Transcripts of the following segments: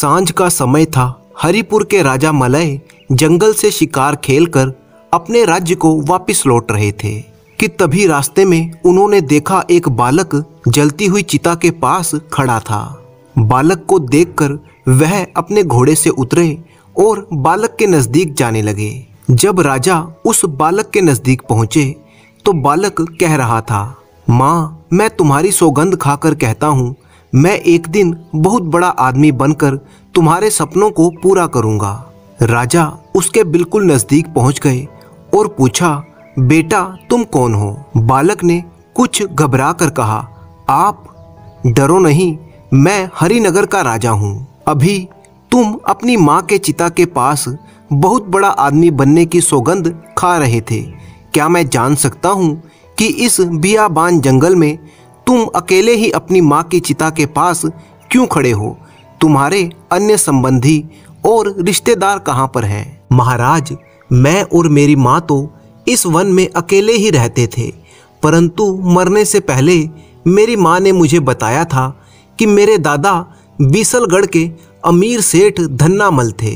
सांझ का समय था। हरिपुर के राजा मलय जंगल से शिकार खेलकर अपने राज्य को वापस लौट रहे थे कि तभी रास्ते में उन्होंने देखा एक बालक जलती हुई चिता के पास खड़ा था। बालक को देखकर वह अपने घोड़े से उतरे और बालक के नज़दीक जाने लगे। जब राजा उस बालक के नज़दीक पहुंचे तो बालक कह रहा था, माँ, मैं तुम्हारी सौगंध खाकर कहता हूँ, मैं एक दिन बहुत बड़ा आदमी बनकर तुम्हारे सपनों को पूरा करूँगा। राजा उसके बिल्कुल नज़दीक पहुँच गए और पूछा, बेटा तुम कौन हो? बालक ने कुछ घबरा कर कहा, आप डरो नहीं, मैं हरिनगर का राजा हूँ। अभी तुम अपनी माँ के चिता के पास बहुत बड़ा आदमी बनने की सौगंध खा रहे थे। क्या मैं जान सकता हूँ कि इस बियाबान जंगल में तुम अकेले ही अपनी माँ की चिता के पास क्यों खड़े हो? तुम्हारे अन्य संबंधी और रिश्तेदार कहाँ पर हैं? महाराज, मैं और मेरी माँ तो इस वन में अकेले ही रहते थे, परंतु मरने से पहले मेरी माँ ने मुझे बताया था कि मेरे दादा बीसलगढ़ के अमीर सेठ धन्नामल थे।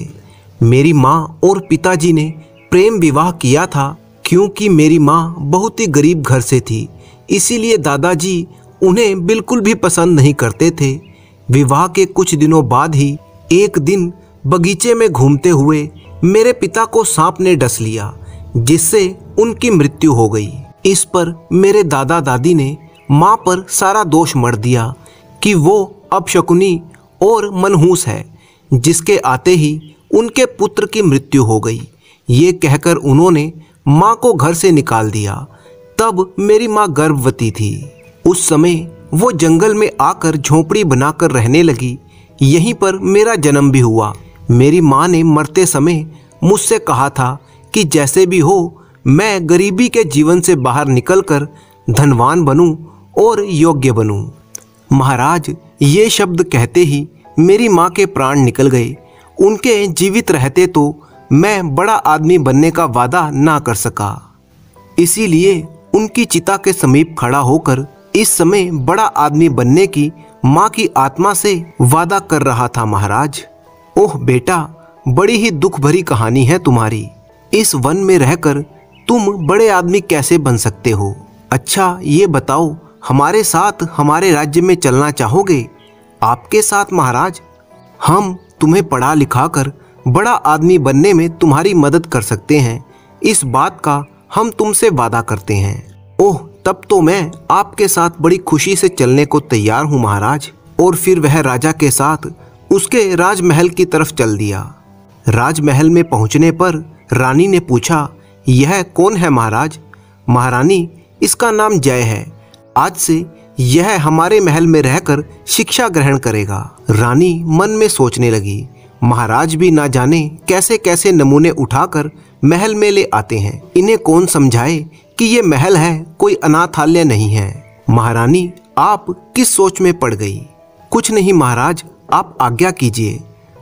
मेरी माँ और पिताजी ने प्रेम विवाह किया था। क्योंकि मेरी माँ बहुत ही गरीब घर से थी, इसीलिए दादाजी उन्हें बिल्कुल भी पसंद नहीं करते थे। विवाह के कुछ दिनों बाद ही एक दिन बगीचे में घूमते हुए मेरे पिता को सांप ने डस लिया, जिससे उनकी मृत्यु हो गई। इस पर मेरे दादा दादी ने माँ पर सारा दोष मढ़ दिया कि वो अपशकुनी और मनहूस है, जिसके आते ही उनके पुत्र की मृत्यु हो गई। ये कहकर उन्होंने माँ को घर से निकाल दिया। तब मेरी माँ गर्भवती थी। उस समय वो जंगल में आकर झोपड़ी बनाकर रहने लगी। यहीं पर मेरा जन्म भी हुआ। मेरी माँ ने मरते समय मुझसे कहा था कि जैसे भी हो, मैं गरीबी के जीवन से बाहर निकलकर धनवान बनूं और योग्य बनूं। महाराज, ये शब्द कहते ही मेरी माँ के प्राण निकल गए। उनके जीवित रहते तो मैं बड़ा आदमी बनने का वादा ना कर सका, इसीलिए उनकी चिता के समीप खड़ा होकर इस समय बड़ा आदमी बनने की माँ की आत्मा से वादा कर रहा था। महाराज, ओह बेटा, बड़ी ही दुख भरी कहानी है तुम्हारी। इस वन में रहकर तुम बड़े आदमी कैसे बन सकते हो? अच्छा ये बताओ, हमारे साथ हमारे राज्य में चलना चाहोगे? आपके साथ महाराज, हम तुम्हें पढ़ा लिखा कर बड़ा आदमी बनने में तुम्हारी मदद कर सकते हैं। इस बात का हम तुमसे वादा करते हैं। ओह, तब तो मैं आपके साथ बड़ी खुशी से चलने को तैयार हूँ महाराज। और फिर वह राजा के साथ उसके राजमहल की तरफ चल दिया। राजमहल में पहुँचने पर रानी ने पूछा, यह कौन है महाराज? महारानी, इसका नाम जय है। आज से यह हमारे महल में रहकर शिक्षा ग्रहण करेगा। रानी मन में सोचने लगी, महाराज भी ना जाने कैसे कैसे नमूने उठाकर महल में ले आते हैं। इन्हें कौन समझाए कि ये महल है, कोई अनाथालय नहीं है। महारानी, आप किस सोच में पड़ गई? कुछ नहीं महाराज, आप आज्ञा कीजिए।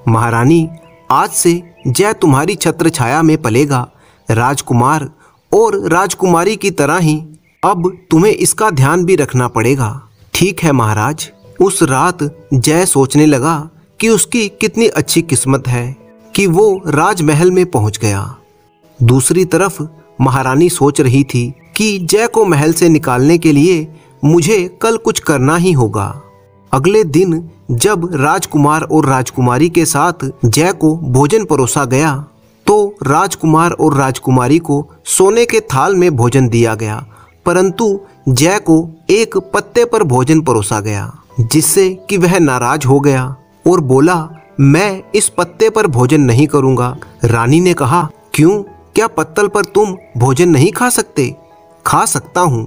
महारानी, आज से जय तुम्हारी छत्र छाया में पलेगा। राजकुमार और राजकुमारी की तरह ही अब तुम्हें इसका ध्यान भी रखना पड़ेगा। ठीक है महाराज। उस रात जय सोचने लगा कि उसकी कितनी अच्छी किस्मत है कि वो राजमहल में पहुंच गया। दूसरी तरफ महारानी सोच रही थी कि जय को महल से निकालने के लिए मुझे कल कुछ करना ही होगा। अगले दिन जब राजकुमार और राजकुमारी के साथ जय को भोजन परोसा गया तो राजकुमार और राजकुमारी को सोने के थाल में भोजन दिया गया, परंतु जय को एक पत्ते पर भोजन परोसा गया, जिससे कि वह नाराज हो गया और बोला, मैं इस पत्ते पर भोजन नहीं करूंगा। रानी ने कहा, क्यों, क्या पत्तल पर तुम भोजन नहीं खा सकते? खा सकता हूं,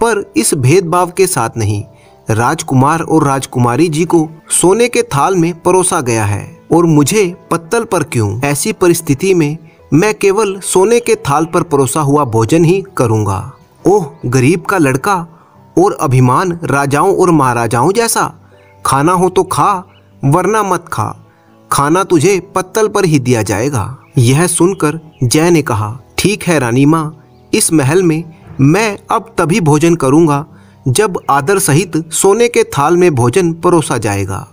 पर इस भेदभाव के साथ नहीं। राजकुमार और राजकुमारी जी को सोने के थाल में परोसा गया है और मुझे पत्तल पर क्यों? ऐसी परिस्थिति में मैं केवल सोने के थाल पर परोसा हुआ भोजन ही करूंगा। ओह गरीब का लड़का, और अभिमान राजाओं और महाराजाओं जैसा। खाना हो तो खा, वरना मत खा। खाना तुझे पत्तल पर ही दिया जाएगा। यह सुनकर जय ने कहा, ठीक है रानी माँ, इस महल में मैं अब तभी भोजन करूँगा जब आदर सहित सोने के थाल में भोजन परोसा जाएगा।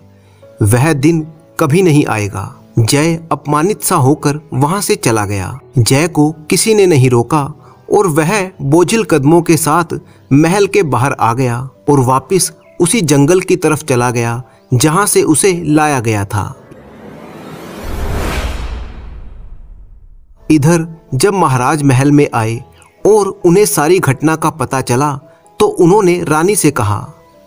वह दिन कभी नहीं आएगा। जय अपमानित सा होकर वहां से चला गया। जय को किसी ने नहीं रोका और वह बोझिल कदमों के साथ महल के बाहर आ गया और वापस उसी जंगल की तरफ चला गया जहां से उसे लाया गया था। इधर जब महाराज महल में आए और उन्हें सारी घटना का पता चला तो उन्होंने रानी से कहा,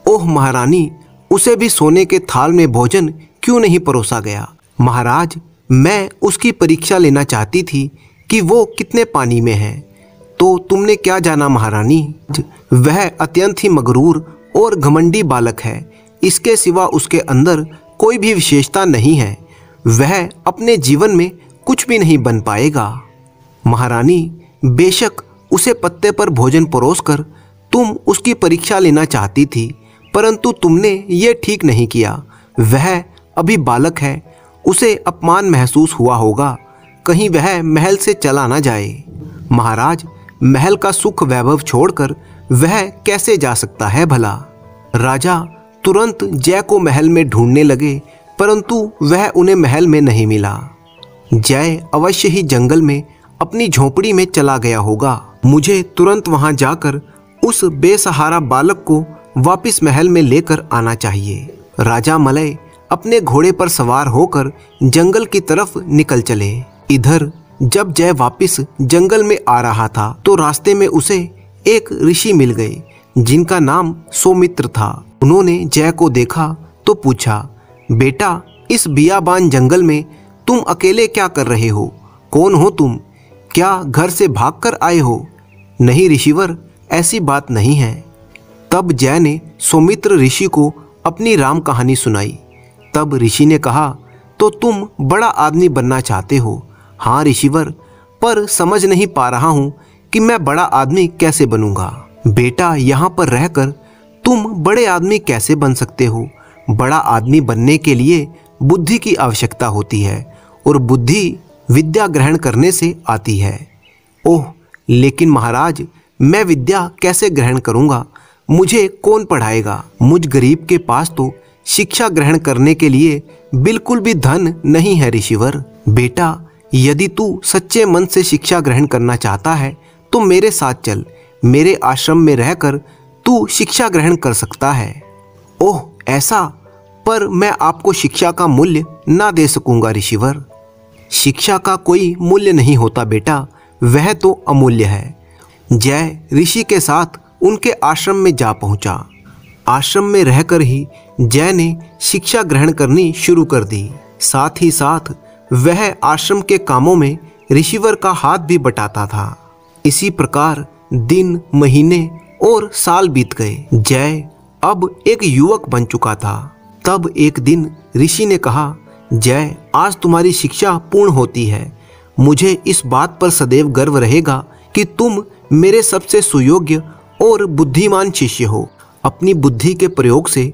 ओह महारानी, उसे भी सोने के थाल में भोजन क्यों नहीं परोसा गया? महाराज, मैं उसकी परीक्षा लेना चाहती थी कि वो कितने पानी में है। तो तुमने क्या जाना महारानी, वह अत्यंत ही मगरूर और घमंडी बालक है। इसके सिवा उसके अंदर कोई भी विशेषता नहीं है। वह अपने जीवन में कुछ भी नहीं बन पाएगा। महारानी, बेशक उसे पत्ते पर भोजन परोसकर तुम उसकी परीक्षा लेना चाहती थी, परंतु तुमने ये ठीक नहीं किया। वह अभी बालक है, उसे अपमान महसूस हुआ होगा। कहीं वह महल से चला ना जाए। महाराज, महल का सुख वैभव छोड़कर वह कैसे जा सकता है भला? राजा तुरंत जय को महल में ढूंढने लगे, परंतु वह उन्हें महल में नहीं मिला। जय अवश्य ही जंगल में अपनी झोपड़ी में चला गया होगा। मुझे तुरंत वहां जाकर उस बेसहारा बालक को वापस महल में लेकर आना चाहिए। राजा मलय अपने घोड़े पर सवार होकर जंगल की तरफ निकल चले। इधर जब जय वापस जंगल में आ रहा था तो रास्ते में उसे एक ऋषि मिल गए जिनका नाम सोमित्र था। उन्होंने जय को देखा तो पूछा, बेटा, इस बियाबान जंगल में तुम अकेले क्या कर रहे हो? कौन हो तुम? क्या घर से भागकर आए हो? नहीं ऋषिवर, ऐसी बात नहीं है। तब जय ने सोमित्र ऋषि को अपनी राम कहानी सुनाई। तब ऋषि ने कहा, तो तुम बड़ा आदमी बनना चाहते हो? हाँ ऋषिवर, पर समझ नहीं पा रहा हूँ कि मैं बड़ा आदमी कैसे बनूंगा। बेटा, यहाँ पर रहकर तुम बड़े आदमी कैसे बन सकते हो? बड़ा आदमी बनने के लिए बुद्धि की आवश्यकता होती है और बुद्धि विद्या ग्रहण करने से आती है। ओह, लेकिन महाराज, मैं विद्या कैसे ग्रहण करूँगा? मुझे कौन पढ़ाएगा? मुझ गरीब के पास तो शिक्षा ग्रहण करने के लिए बिल्कुल भी धन नहीं है ऋषिवर। बेटा, यदि तू सच्चे मन से शिक्षा ग्रहण करना चाहता है तो मेरे साथ चल। मेरे आश्रम में रहकर तू शिक्षा ग्रहण कर सकता है। ओह ऐसा, पर मैं आपको शिक्षा का मूल्य ना दे सकूंगा ऋषिवर। शिक्षा का कोई मूल्य नहीं होता बेटा, वह तो अमूल्य है। जय ऋषि के साथ उनके आश्रम में जा पहुंचा। आश्रम में रहकर ही जय ने शिक्षा ग्रहण करनी शुरू कर दी। साथ ही साथ वह आश्रम के कामों में ऋषिवर का हाथ भी बटाता था। इसी प्रकार दिन, महीने और साल बीत गए। जय अब एक युवक बन चुका था। तब एक दिन ऋषि ने कहा, जय, आज तुम्हारी शिक्षा पूर्ण होती है। मुझे इस बात पर सदैव गर्व रहेगा कि तुम मेरे सबसे सुयोग्य और बुद्धिमान शिष्य हो। अपनी बुद्धि के प्रयोग से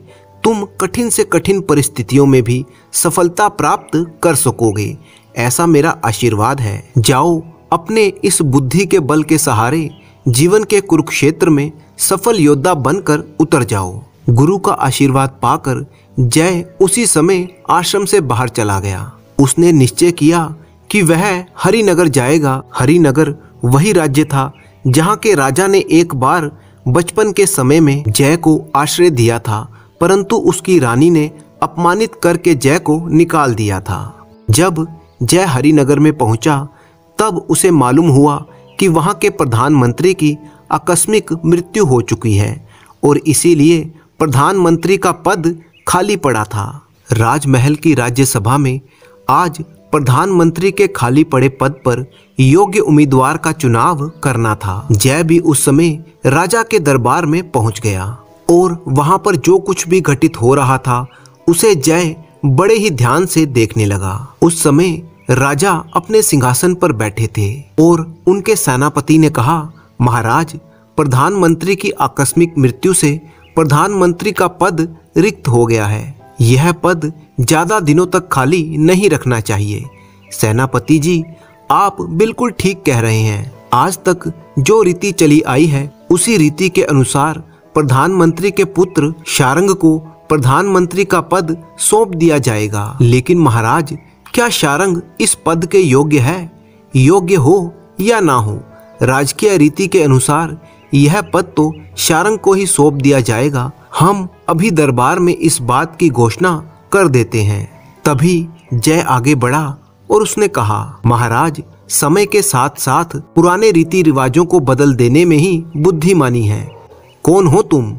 तुम कठिन से कठिन परिस्थितियों में भी सफलता प्राप्त कर सकोगे, ऐसा मेरा आशीर्वाद है। जाओ, अपने इस बुद्धि के बल के सहारे जीवन के कुरुक्षेत्र में सफल योद्धा बनकर उतर जाओ। गुरु का आशीर्वाद पाकर जय उसी समय आश्रम से बाहर चला गया। उसने निश्चय किया कि वह हरिनगर जाएगा। हरिनगर वही राज्य था जहाँ के राजा ने एक बार बचपन के समय में जय को आश्रय दिया था, परंतु उसकी रानी ने अपमानित करके जय को निकाल दिया था। जब जय हरिनगर में पहुंचा तब उसे मालूम हुआ कि वहां के प्रधानमंत्री की आकस्मिक मृत्यु हो चुकी है और इसीलिए प्रधानमंत्री का पद खाली पड़ा था। राजमहल की राज्यसभा में आज प्रधानमंत्री के खाली पड़े पद पर योग्य उम्मीदवार का चुनाव करना था। जय भी उस समय राजा के दरबार में पहुंच गया और वहां पर जो कुछ भी घटित हो रहा था उसे जय बड़े ही ध्यान से देखने लगा। उस समय राजा अपने सिंहासन पर बैठे थे और उनके सेनापति ने कहा, महाराज, प्रधानमंत्री की आकस्मिक मृत्यु से प्रधानमंत्री का पद रिक्त हो गया है। यह पद ज्यादा दिनों तक खाली नहीं रखना चाहिए। सेनापति जी, आप बिल्कुल ठीक कह रहे हैं। आज तक जो रीति चली आई है उसी रीति के अनुसार प्रधानमंत्री के पुत्र शारंग को प्रधानमंत्री का पद सौंप दिया जाएगा। लेकिन महाराज, क्या शारंग इस पद के योग्य है? योग्य हो या ना हो, राजकीय रीति के अनुसार यह पद तो शारंग को ही सौंप दिया जाएगा। हम अभी दरबार में इस बात की घोषणा कर देते हैं। तभी जय आगे बढ़ा और उसने कहा, महाराज, समय के साथ साथ पुराने रीति रिवाजों को बदल देने में ही बुद्धिमानी है। कौन हो तुम?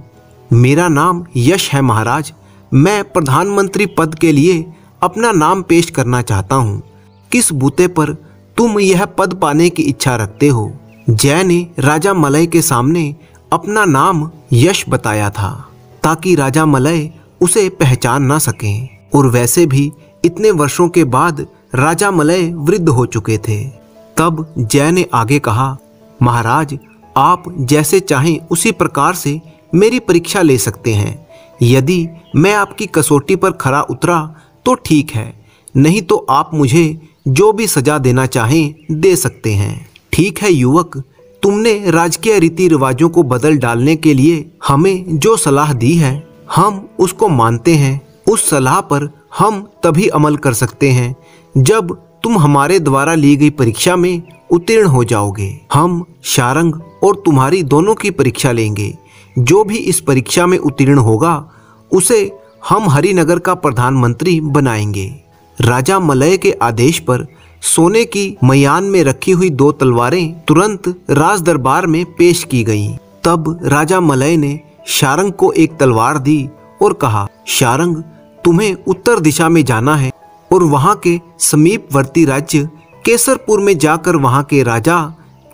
मेरा नाम यश है महाराज। मैं प्रधानमंत्री पद के लिए अपना नाम पेश करना चाहता हूँ। किस बूते पर तुम यह पद पाने की इच्छा रखते हो? जय ने राजा मलय के सामने अपना नाम यश बताया था ताकि राजा मलय उसे पहचान ना सकें, और वैसे भी इतने वर्षों के बाद राजा मलय वृद्ध हो चुके थे। तब जय ने आगे कहा, महाराज, आप जैसे चाहें उसी प्रकार से मेरी परीक्षा ले सकते हैं। यदि मैं आपकी कसौटी पर खरा उतरा तो ठीक है, नहीं तो आप मुझे जो भी सजा देना चाहें दे सकते हैं। ठीक है युवक, तुमने राजकीय रीति रिवाजों को बदल डालने के लिए हमें जो सलाह दी है, हम उसको मानते हैं। उस सलाह पर हम तभी अमल कर सकते हैं जब तुम हमारे द्वारा ली गई परीक्षा में उत्तीर्ण हो जाओगे। हम शारंग और तुम्हारी दोनों की परीक्षा लेंगे। जो भी इस परीक्षा में उत्तीर्ण होगा उसे हम हरिनगर का प्रधानमंत्री बनाएंगे। राजा मलय के आदेश पर सोने की मयान में रखी हुई दो तलवारें तुरंत राज दरबार में पेश की गईं। तब राजा मलय ने शारंग को एक तलवार दी और कहा, शारंग, तुम्हें उत्तर दिशा में जाना है और वहां के समीपवर्ती राज्य केसरपुर में जाकर वहां के राजा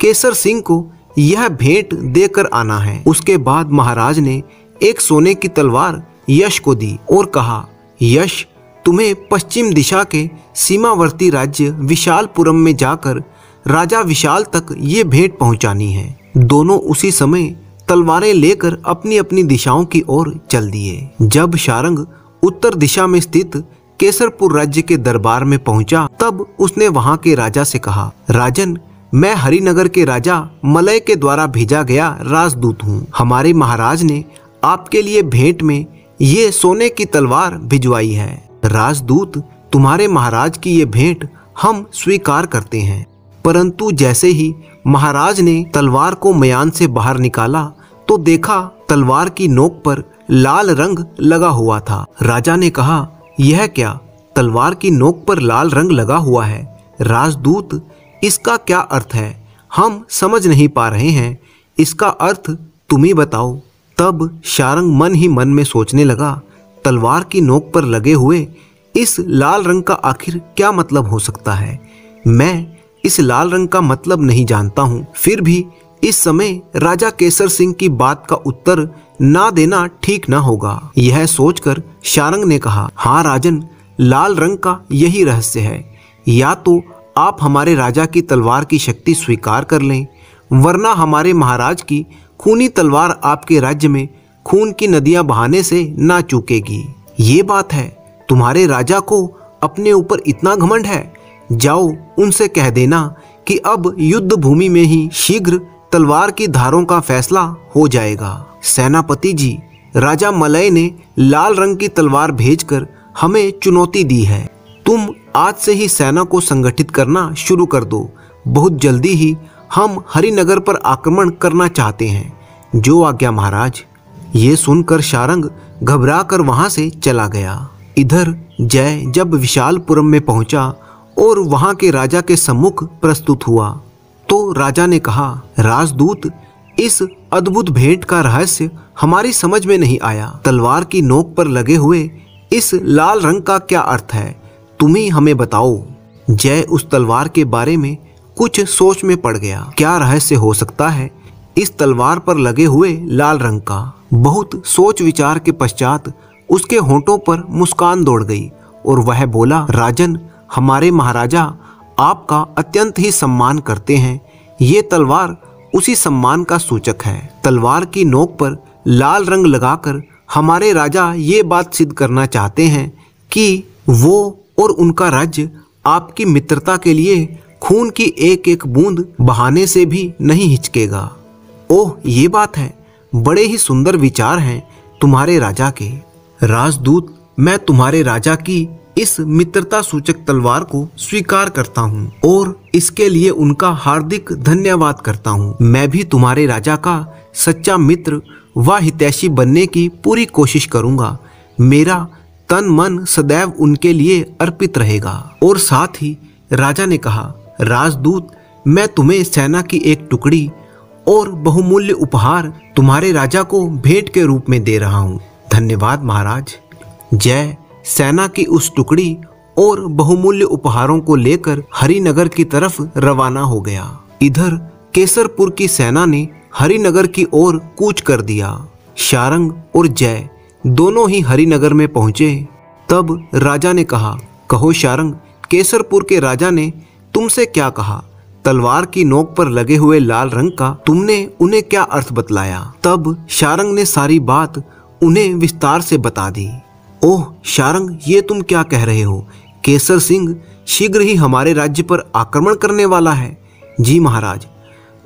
केसर सिंह को यह भेंट देकर आना है। उसके बाद महाराज ने एक सोने की तलवार यश को दी और कहा, यश, तुम्हें पश्चिम दिशा के सीमावर्ती राज्य विशालपुरम में जाकर राजा विशाल तक ये भेंट पहुंचानी है। दोनों उसी समय तलवारें लेकर अपनी अपनी दिशाओं की ओर चल दिए। जब शारंग उत्तर दिशा में स्थित केसरपुर राज्य के दरबार में पहुंचा, तब उसने वहां के राजा से कहा, राजन, मैं हरिनगर के राजा मलय के द्वारा भेजा गया राजदूत हूँ। हमारे महाराज ने आपके लिए भेंट में ये सोने की तलवार भिजवाई है। राजदूत, तुम्हारे महाराज की ये भेंट हम स्वीकार करते हैं। परंतु जैसे ही महाराज ने तलवार को मयान से बाहर निकाला तो देखा तलवार की नोक पर लाल रंग लगा हुआ था। राजा ने कहा, यह क्या, तलवार की नोक पर लाल रंग लगा हुआ है? राजदूत, इसका क्या अर्थ है? हम समझ नहीं पा रहे हैं, इसका अर्थ तुम ही बताओ। तब शारंग मन ही मन में सोचने लगा, तलवार की नोक पर लगे हुए इस लाल रंग का आखिर क्या मतलब हो सकता है? मैं इस लाल रंग का मतलब नहीं जानता हूँ। फिर भी इस समय राजा केसर सिंह की बात का उत्तर ना देना ठीक ना होगा। यह सोचकर शारंग ने कहा, हाँ राजन, लाल रंग का यही रहस्य है। या तो आप हमारे राजा की तलवार की शक्ति स्वीकार कर लें, वरना हमारे महाराज की खूनी तलवार आपके राज्य में खून की नदियां बहाने से ना चूकेगी। ये बात है, तुम्हारे राजा को अपने ऊपर इतना घमंड है? जाओ उनसे कह देना कि अब युद्ध भूमि में ही शीघ्र तलवार की धारों का फैसला हो जाएगा। सेनापति जी, राजा मलय ने लाल रंग की तलवार भेजकर हमें चुनौती दी है। तुम आज से ही सेना को संगठित करना शुरू कर दो। बहुत जल्दी ही हम हरिनगर पर आक्रमण करना चाहते हैं। जो आज्ञा महाराज। ये सुनकर शारंग घबरा कर वहाँ से चला गया। इधर जय जब विशालपुरम में पहुँचा और वहाँ के राजा के सम्मुख प्रस्तुत हुआ तो राजा ने कहा, राजदूत, इस अद्भुत भेंट का रहस्य हमारी समझ में नहीं आया। तलवार की नोक पर लगे हुए इस लाल रंग का क्या अर्थ है? तुम ही हमें बताओ। जय उस तलवार के बारे में कुछ सोच में पड़ गया। क्या रहस्य हो सकता है इस तलवार पर लगे हुए लाल रंग का? बहुत सोच विचार के पश्चात उसके होंठों पर मुस्कान दौड़ गई और वह बोला, राजन, हमारे महाराजा आपका अत्यंत ही सम्मान करते हैं। ये तलवार उसी सम्मान का सूचक है। तलवार की नोक पर लाल रंग लगाकर हमारे राजा ये बात सिद्ध करना चाहते हैं कि वो और उनका राज्य आपकी मित्रता के लिए खून की एक एक बूंद बहाने से भी नहीं हिचकेगा। ओह, ये बात है, बड़े ही सुंदर विचार हैं तुम्हारे राजा के। राजदूत, मैं तुम्हारे राजा की इस मित्रता सूचक तलवार को स्वीकार करता हूँ और इसके लिए उनका हार्दिक धन्यवाद करता हूँ। मैं भी तुम्हारे राजा का सच्चा मित्र व हितैषी बनने की पूरी कोशिश करूँगा। मेरा तन मन सदैव उनके लिए अर्पित रहेगा। और साथ ही राजा ने कहा, राजदूत, मैं तुम्हें सेना की एक टुकड़ी और बहुमूल्य उपहार तुम्हारे राजा को भेंट के रूप में दे रहा हूँ। धन्यवाद महाराज। जय सेना की उस टुकड़ी और बहुमूल्य उपहारों को लेकर हरिनगर की तरफ रवाना हो गया। इधर केसरपुर की सेना ने हरिनगर की ओर कूच कर दिया। शारंग और जय दोनों ही हरिनगर में पहुंचे। तब राजा ने कहा, कहो शारंग, केसरपुर के राजा ने तुमसे क्या कहा? तलवार की नोक पर लगे हुए लाल रंग का तुमने उन्हें क्या अर्थ बतलाया? तब शारंग ने सारी बात उन्हें विस्तार से बता दी। ओह शारंग, ये तुम क्या कह रहे हो? केसर सिंह शीघ्र ही हमारे राज्य पर आक्रमण करने वाला है। जी महाराज।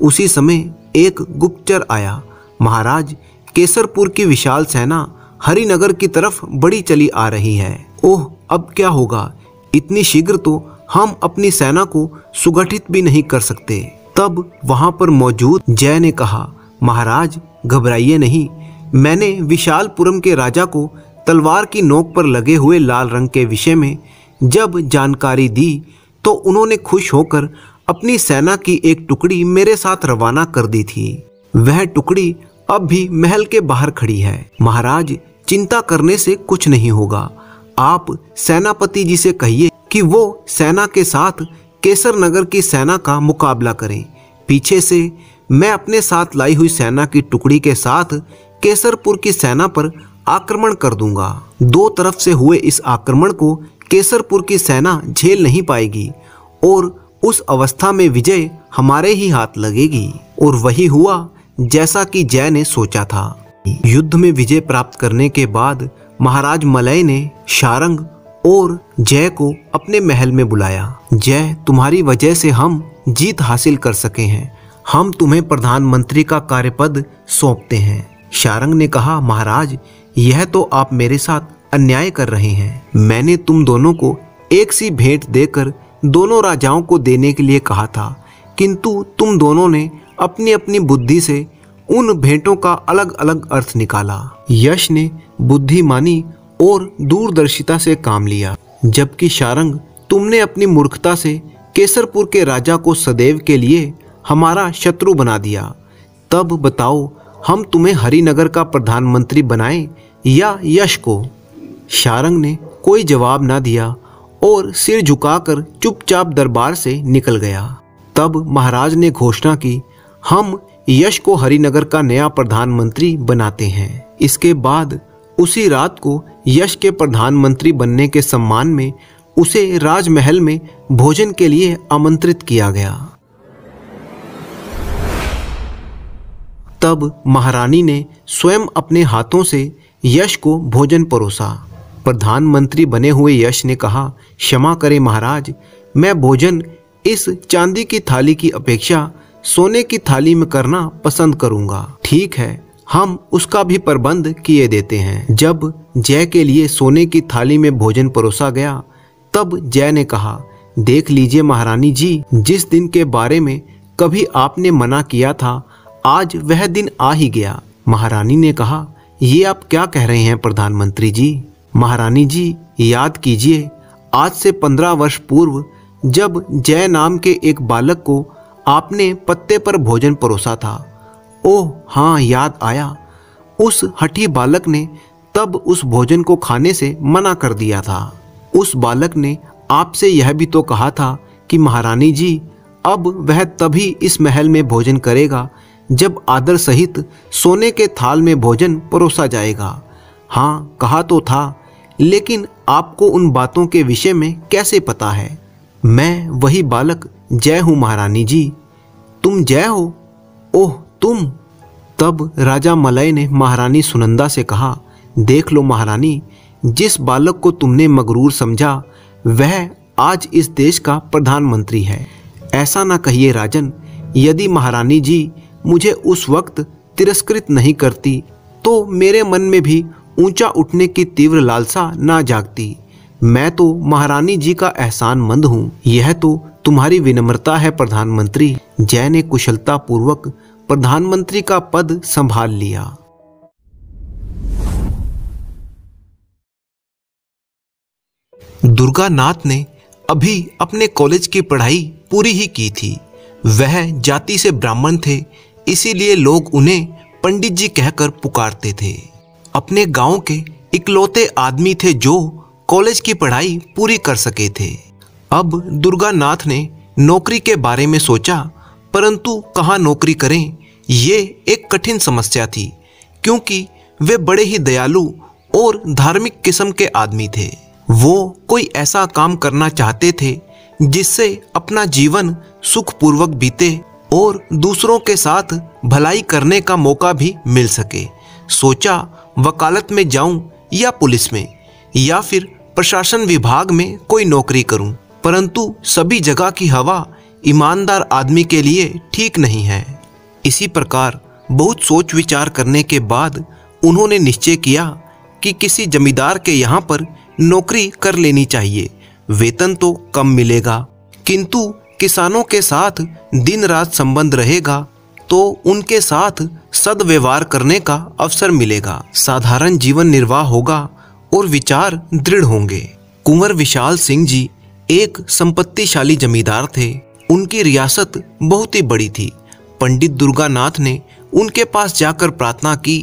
उसी समय एक गुप्तचर आया। महाराज, केसरपुर की विशाल सेना हरिनगर की तरफ बड़ी चली आ रही है। ओह, अब क्या होगा? इतनी शीघ्र तो हम अपनी सेना को सुगठित भी नहीं कर सकते। तब वहां पर मौजूद जय ने कहा, महाराज घबराइए नहीं, मैंने विशालपुरम के राजा को तलवार की नोक पर लगे हुए लाल रंग के विषय में जब जानकारी दी तो उन्होंने खुश होकर अपनी सेना की एक टुकड़ी मेरे साथ रवाना कर दी थी। वह टुकड़ी अब भी महल के बाहर खड़ी है। महाराज, चिंता करने से कुछ नहीं होगा। आप सेनापति जी से कहिए कि वो सेना के साथ केसर नगर की सेना का मुकाबला करें। पीछे से मैं अपने साथ लाई हुई सेना की टुकड़ी के साथ केसरपुर की सेना पर आक्रमण कर दूंगा। दो तरफ से हुए इस आक्रमण को केसरपुर की सेना झेल नहीं पाएगी और उस अवस्था में विजय हमारे ही हाथ लगेगी। और वही हुआ जैसा कि जय ने सोचा था। युद्ध में विजय प्राप्त करने के बाद महाराज मलय ने शारंग और जय को अपने महल में बुलाया। जय, तुम्हारी वजह से हम जीत हासिल कर सके हैं। हम तुम्हें प्रधानमंत्री का कार्यपद सौंपते हैं। शारंग ने कहा, महाराज यह तो आप मेरे साथ अन्याय कर रहे हैं। मैंने तुम दोनों को एक सी भेंट देकर दोनों राजाओं को देने के लिए कहा था, किंतु तुम दोनों ने अपनी अपनी बुद्धि से उन भेंटों का अलग अलग अर्थ निकाला। यश ने बुद्धिमानी और दूरदर्शिता से काम लिया, जबकि शारंग तुमने अपनी मूर्खता से केसरपुर के राजा को सदैव के लिए हमारा शत्रु बना दिया। तब बताओ, हम तुम्हें हरिनगर का प्रधानमंत्री बनाएं या यश को? शारंग ने कोई जवाब ना दिया और सिर झुकाकर चुपचाप दरबार से निकल गया। तब महाराज ने घोषणा की, हम यश को हरिनगर का नया प्रधानमंत्री बनाते हैं। इसके बाद उसी रात को यश के प्रधानमंत्री बनने के सम्मान में उसे राजमहल में भोजन के लिए आमंत्रित किया गया। तब महारानी ने स्वयं अपने हाथों से यश को भोजन परोसा। प्रधानमंत्री बने हुए यश ने कहा, क्षमा करें महाराज, मैं भोजन इस चांदी की थाली की अपेक्षा सोने की थाली में करना पसंद करूंगा। ठीक है, हम उसका भी प्रबंध किए देते हैं। जब जय के लिए सोने की थाली में भोजन परोसा गया तब जय ने कहा, देख लीजिए महारानी जी, जिस दिन के बारे में कभी आपने मना किया था आज वह दिन आ ही गया। महारानी ने कहा, ये आप क्या कह रहे हैं प्रधानमंत्री जी? महारानी जी याद कीजिए, आज से 15 वर्ष पूर्व जब जय नाम के एक बालक को आपने पत्ते पर भोजन परोसा था। ओह हाँ, याद आया, उस हठी बालक ने तब उस भोजन को खाने से मना कर दिया था। उस बालक ने आपसे यह भी तो कहा था कि महारानी जी, अब वह तभी इस महल में भोजन करेगा जब आदर सहित सोने के थाल में भोजन परोसा जाएगा। हाँ, कहा तो था, लेकिन आपको उन बातों के विषय में कैसे पता है? मैं वही बालक जय हूँ महारानी जी। तुम जय हो? ओह तुम। तब राजा मलय ने महारानी सुनंदा से कहा, देख लो महारानी, जिस बालक को तुमने मगरूर समझा वह आज इस देश का प्रधानमंत्री है। ऐसा ना कहिए राजन, यदि महारानी जी मुझे उस वक्त तिरस्कृत नहीं करती तो मेरे मन में भी ऊंचा उठने की तीव्र लालसा ना जागती। मैं तो महारानी जी का एहसानमंद हूँ। यह तो तुम्हारी विनम्रता है प्रधानमंत्री। जय ने कुशलता पूर्वक प्रधानमंत्री का पद संभाल लिया। दुर्गा नाथ ने अभी अपने कॉलेज की पढ़ाई पूरी ही की थी। वह जाति से ब्राह्मण थे, इसीलिए लोग उन्हें पंडित जी कहकर पुकारते थे। अपने गांव के इकलौते आदमी थे जो कॉलेज की पढ़ाई पूरी कर सके थे। अब दुर्गा नाथ ने नौकरी के बारे में सोचा, परंतु कहाँ नौकरी करें ये एक कठिन समस्या थी, क्योंकि वे बड़े ही दयालु और धार्मिक किस्म के आदमी थे। वो कोई ऐसा काम करना चाहते थे जिससे अपना जीवन सुखपूर्वक बीते और दूसरों के साथ भलाई करने का मौका भी मिल सके। सोचा वकालत में जाऊं या पुलिस में या फिर प्रशासन विभाग में कोई नौकरी करूं, परंतु सभी जगह की हवा ईमानदार आदमी के लिए ठीक नहीं है। इसी प्रकार बहुत सोच विचार करने के बाद उन्होंने निश्चय किया कि किसी जमींदार के यहाँ पर नौकरी कर लेनी चाहिए। वेतन तो कम मिलेगा, किंतु किसानों के साथ दिन रात संबंध रहेगा तो उनके साथ सद्व्यवहार करने का अवसर मिलेगा। साधारण जीवन निर्वाह होगा और विचार दृढ़ होंगे। कुंवर विशाल सिंह जी एक संपत्तिशाली जमींदार थे। उनकी रियासत बहुत ही बड़ी थी। पंडित दुर्गानाथ ने उनके पास जाकर प्रार्थना की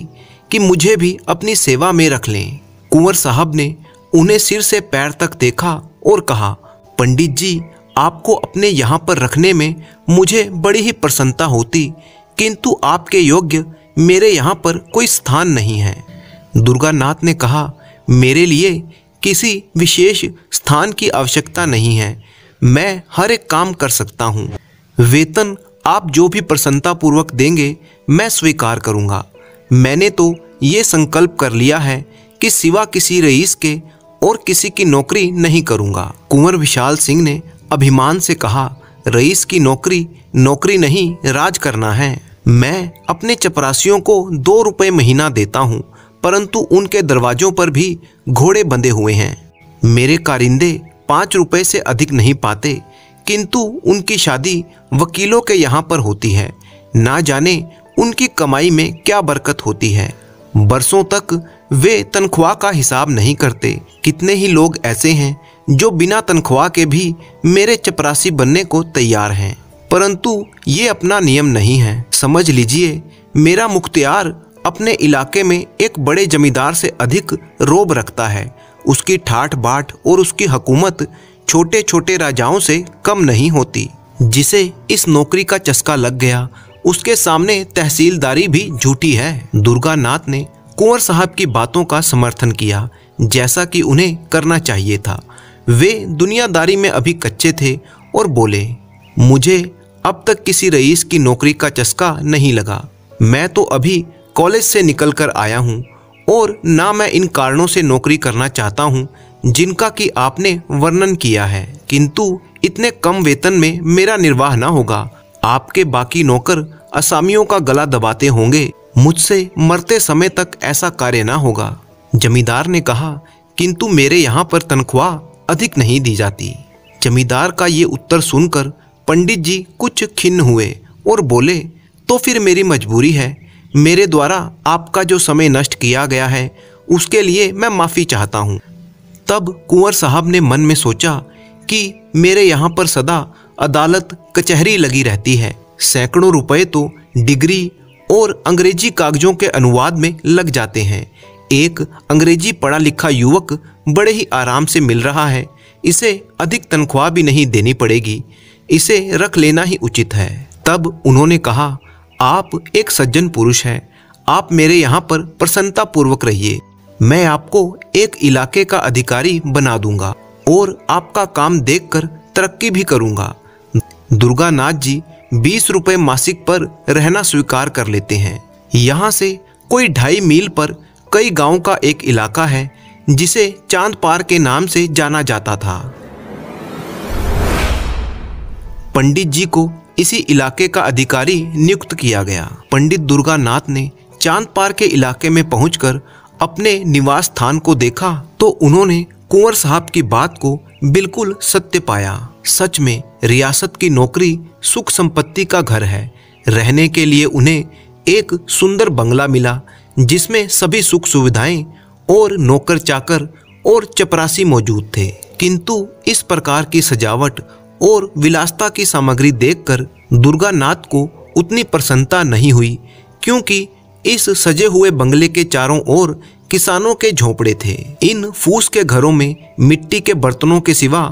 कि मुझे भी अपनी सेवा में रख लें। कुंवर साहब ने उन्हें सिर से पैर तक देखा और कहा, पंडित जी आपको अपने यहाँ पर रखने में मुझे बड़ी ही प्रसन्नता होती, किंतु आपके योग्य मेरे यहाँ पर कोई स्थान नहीं है। दुर्गानाथ ने कहा, मेरे लिए किसी विशेष स्थान की आवश्यकता नहीं है, मैं हर एक काम कर सकता हूँ। वेतन आप जो भी प्रसन्नतापूर्वक देंगे मैं स्वीकार करूँगा। मैंने तो ये संकल्प कर लिया है कि सिवा किसी रईस के और किसी की नौकरी नहीं करूँगा। कुंवर विशाल सिंह ने अभिमान से कहा, रईस की नौकरी नौकरी नहीं, राज करना है। मैं अपने चपरासियों को 2 रुपये महीना देता हूँ, परंतु उनके दरवाजों पर भी घोड़े बंधे हुए हैं। मेरे कारिंदे 5 रुपए से अधिक नहीं पाते, किंतु उनकी शादी वकीलों के यहाँ पर होती है। ना जाने उनकी कमाई में क्या बरकत होती है। बरसों तक वे तनख्वाह का हिसाब नहीं करते। कितने ही लोग ऐसे हैं जो बिना तनख्वाह के भी मेरे चपरासी बनने को तैयार हैं, परंतु ये अपना नियम नहीं है। समझ लीजिए मेरा मुख्तियार अपने इलाके में एक बड़े जमींदार से अधिक रोब रखता है। उसकी ठाठ बाट और उसकी हकूमत छोटे छोटे राजाओं से कम नहीं होती। जिसे इस नौकरी का चस्का लग गया उसके सामने तहसीलदारी भी झूठी है। दुर्गानाथ ने कुंवर साहब की बातों का समर्थन किया, जैसा कि उन्हें करना चाहिए था। वे दुनियादारी में अभी कच्चे थे और बोले, मुझे अब तक किसी रईस की नौकरी का चस्का नहीं लगा। मैं तो अभी कॉलेज से निकलकर आया हूँ और ना मैं इन कारणों से नौकरी करना चाहता हूँ जिनका कि आपने वर्णन किया है, किंतु इतने कम वेतन में मेरा निर्वाह ना होगा। आपके बाकी नौकर असामियों का गला दबाते होंगे, मुझसे मरते समय तक ऐसा कार्य ना होगा। जमींदार ने कहा, किंतु मेरे यहाँ पर तनख्वाह अधिक नहीं दी जाती। जमींदार का ये उत्तर सुनकर पंडित जी कुछ खिन्न हुए और बोले, तो फिर मेरी मजबूरी है। मेरे द्वारा आपका जो समय नष्ट किया गया है उसके लिए मैं माफ़ी चाहता हूँ। तब कुंवर साहब ने मन में सोचा कि मेरे यहाँ पर सदा अदालत कचहरी लगी रहती है। सैकड़ों रुपए तो डिग्री और अंग्रेजी कागजों के अनुवाद में लग जाते हैं। एक अंग्रेजी पढ़ा लिखा युवक बड़े ही आराम से मिल रहा है। इसे अधिक तनख्वाह भी नहीं देनी पड़ेगी, इसे रख लेना ही उचित है। तब उन्होंने कहा, आप एक सज्जन पुरुष हैं, आप मेरे यहाँ पर प्रसन्नतापूर्वक रहिए। मैं आपको एक इलाके का अधिकारी बना दूंगा और आपका काम देखकर तरक्की भी करूंगा। दुर्गानाथ जी 20 रुपये मासिक पर रहना स्वीकार कर लेते हैं। यहाँ से कोई 2.5 मील पर कई गांव का एक इलाका है जिसे चांदपार के नाम से जाना जाता था। पंडित जी को इसी इलाके का अधिकारी नियुक्त किया गया। पंडित दुर्गानाथ ने चांदपार के इलाके में पहुंचकर अपने निवास स्थान को देखा तो उन्होंने कुंवर साहब की बात को बिल्कुल सत्य पाया। सच में रियासत की नौकरी सुख संपत्ति का घर है। रहने के लिए उन्हें एक सुंदर बंगला मिला जिसमें सभी सुख सुविधाएं और नौकर चाकर और चपरासी मौजूद थे। किंतु इस प्रकार की सजावट और विलासता की सामग्री देखकर दुर्गा नाथ को उतनी प्रसन्नता नहीं हुई, क्योंकि इस सजे हुए बंगले के चारों ओर किसानों के झोंपड़े थे। इन फूस के घरों में मिट्टी के बर्तनों के सिवा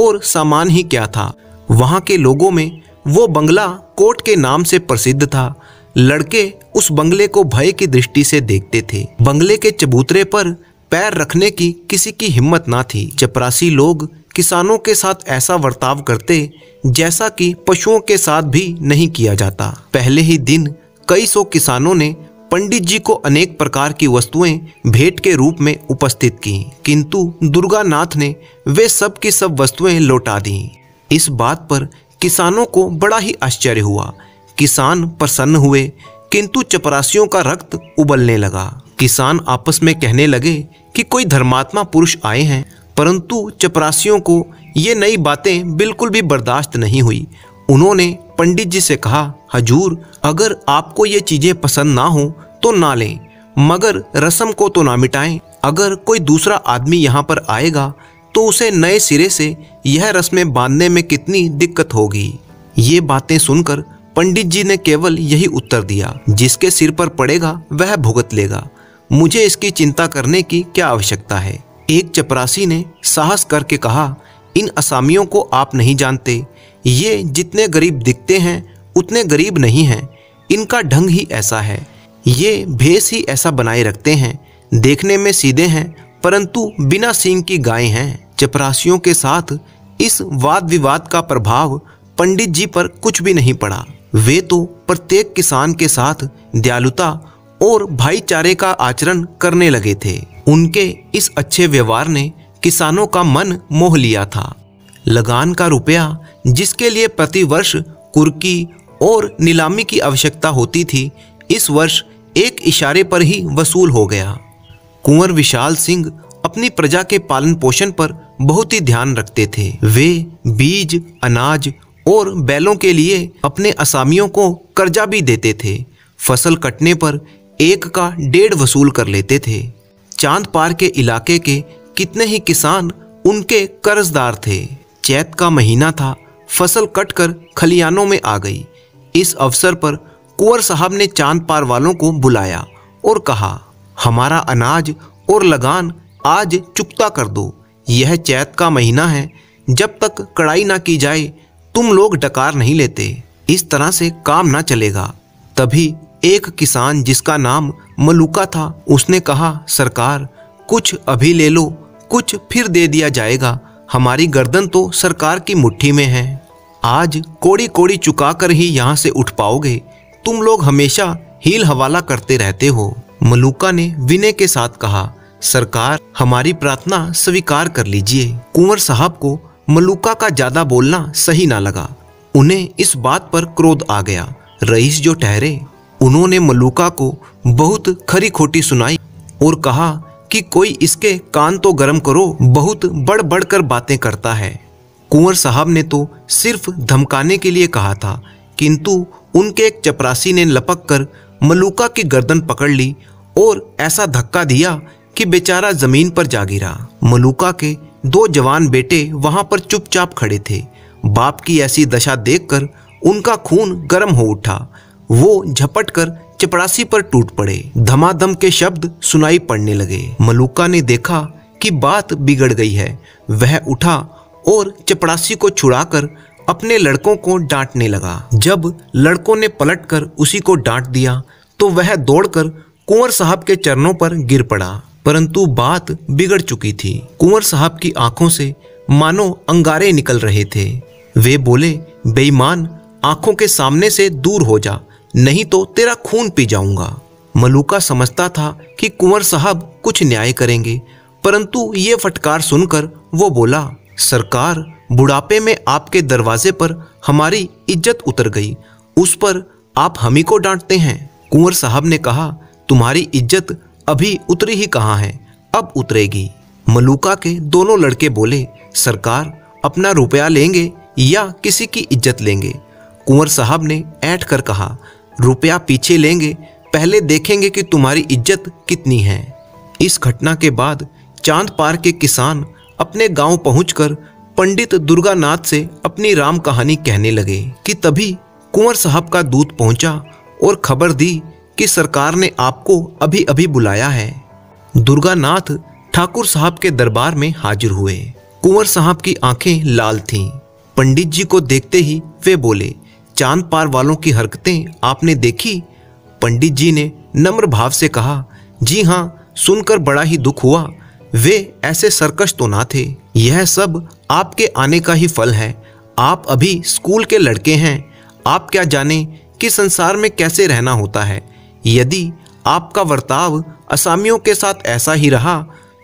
और सामान ही क्या था। वहाँ के लोगों में वो बंगला कोर्ट के नाम से प्रसिद्ध था। लड़के उस बंगले को भय की दृष्टि से देखते थे। बंगले के चबूतरे पर पैर रखने की किसी की हिम्मत ना थी। चपरासी लोग किसानों के साथ ऐसा वर्ताव करते जैसा कि पशुओं के साथ भी नहीं किया जाता। पहले ही दिन कई सौ किसानों ने पंडित जी को अनेक प्रकार की वस्तुएं भेंट के रूप में उपस्थित की, किंतु दुर्गा नाथ ने वे सब की सब वस्तुएं लौटा दी। इस बात पर किसानों को बड़ा ही आश्चर्य हुआ। किसान प्रसन्न हुए, किंतु चपरासियों का रक्त उबलने लगा। किसान आपस में कहने लगे कि कोई धर्मात्मा पुरुष आए हैं, परंतु चपरासियों को ये नई बातें बिल्कुल भी बर्दाश्त नहीं हुई। उन्होंने पंडित जी से कहा, हजूर अगर आपको ये चीजें पसंद ना हो तो ना लें, मगर रस्म को तो ना मिटाएं। अगर कोई दूसरा आदमी यहाँ पर आएगा तो उसे नए सिरे से यह रस्में बांधने में कितनी दिक्कत होगी। ये बातें सुनकर पंडित जी ने केवल यही उत्तर दिया, जिसके सिर पर पड़ेगा वह भुगत लेगा, मुझे इसकी चिंता करने की क्या आवश्यकता है। एक चपरासी ने साहस करके कहा, इन असामियों को आप नहीं जानते, ये जितने गरीब दिखते हैं उतने गरीब नहीं हैं, इनका ढंग ही ऐसा है, ये भेष ही ऐसा बनाए रखते हैं, देखने में सीधे हैं परंतु बिना सींग की गायें हैं। चपरासियों के साथ इस वाद विवाद का प्रभाव पंडित जी पर कुछ भी नहीं पड़ा। वे तो प्रत्येक किसान के साथ दयालुता और भाईचारे का आचरण करने लगे थे। उनके इस अच्छे व्यवहार ने किसानों का मन मोह लिया था। लगान का रुपया जिसके लिए प्रतिवर्ष कुर्की और नीलामी की आवश्यकता होती थी, इस वर्ष एक इशारे पर ही वसूल हो गया। कुंवर विशाल सिंह अपनी प्रजा के पालन पोषण पर बहुत ही ध्यान रखते थे। वे बीज, अनाज और बैलों के लिए अपने असामियों को कर्जा भी देते थे। फसल कटने पर एक का 1.5 वसूल कर लेते थे। चांदपार के इलाके के कितने ही किसान उनके कर्जदार थे। चैत का महीना था, फसल कटकर खलियानों में आ गई। इस अवसर पर कुंवर साहब ने चांदपार वालों को बुलाया और कहा, हमारा अनाज और लगान आज चुकता कर दो। यह चैत का महीना है, जब तक कड़ाई ना की जाए तुम लोग डकार नहीं लेते, इस तरह से काम ना चलेगा। तभी एक किसान जिसका नाम मलुका था, उसने कहा, सरकार कुछ अभी ले लो, कुछ फिर दे दिया जाएगा, हमारी गर्दन तो सरकार की मुट्ठी में है। आज कोड़ी कोड़ी चुकाकर ही यहाँ से उठ पाओगे, तुम लोग हमेशा हील हवाला करते रहते हो। मलुका ने विनय के साथ कहा, सरकार हमारी प्रार्थना स्वीकार कर लीजिए। कुंवर साहब को मलुका का ज्यादा बोलना सही ना लगा। उन्हें इस बात पर क्रोध आ गया। रईस जो ठहरे, उन्होंने मलुका को बहुत खरी खोटी सुनाई और कहा कि कोई इसके कान तो गर्म करो, बहुत बढ़ बढ़ कर बातें करता है। कुंवर साहब ने तो सिर्फ धमकाने के लिए कहा था, किंतु उनके एक चपरासी ने लपक कर मलुका की गर्दन पकड़ ली और ऐसा धक्का दिया कि बेचारा जमीन पर जा गिरा। मलुका के 2 जवान बेटे वहां पर चुपचाप खड़े थे। बाप की ऐसी दशा देखकर उनका खून गर्म हो उठा। वो झपट कर चपरासी पर टूट पड़े। धमाधम के शब्द सुनाई पड़ने लगे। मलुका ने देखा कि बात बिगड़ गई है। वह उठा और चपरासी को छुड़ाकर अपने लड़कों को डांटने लगा। जब लड़कों ने पलटकर उसी को डांट दिया तो वह दौड़कर कुंवर साहब के चरणों पर गिर पड़ा, परंतु बात बिगड़ चुकी थी। कुंवर साहब की आंखों से मानो अंगारे निकल रहे थे। वे बोले, बेईमान, आंखों के सामने से दूर हो जा, नहीं तो तेरा खून पी जाऊंगा। मलुका समझता था कि कुंवर साहब कुछ न्याय करेंगे, परंतु ये फटकार सुनकर वो बोला, सरकार बुढ़ापे में आपके दरवाजे पर हमारी इज्जत उतर गई, उस पर आप हमी को डांटते हैं। कुंवर साहब ने कहा, तुम्हारी इज्जत अभी उतरी ही कहाँ है, अब उतरेगी। मलुका के दोनों लड़के बोले, सरकार अपना रुपया लेंगे या किसी की इज्जत लेंगे। कुंवर साहब ने ऐंठ कर कहा, रुपया पीछे लेंगे, पहले देखेंगे कि तुम्हारी इज्जत कितनी है। इस घटना के बाद चांदपार के किसान अपने गांव पहुंचकर पंडित दुर्गा नाथ से अपनी राम कहानी कहने लगे कि तभी कुंवर साहब का दूत पहुंचा और खबर दी कि सरकार ने आपको अभी अभी बुलाया है। दुर्गा नाथ ठाकुर साहब के दरबार में हाजिर हुए। कुंवर साहब की आंखें लाल थीं। पंडित जी को देखते ही वे बोले, चांदपार वालों की हरकतें आपने देखी? पंडित जी ने नम्र भाव से कहा, जी हाँ, सुनकर बड़ा ही दुख हुआ, वे ऐसे सरकश तो ना थे। यह सब आपके आने का ही फल है, आप अभी स्कूल के लड़के हैं, आप क्या जाने कि संसार में कैसे रहना होता है। यदि आपका वर्ताव असामियों के साथ ऐसा ही रहा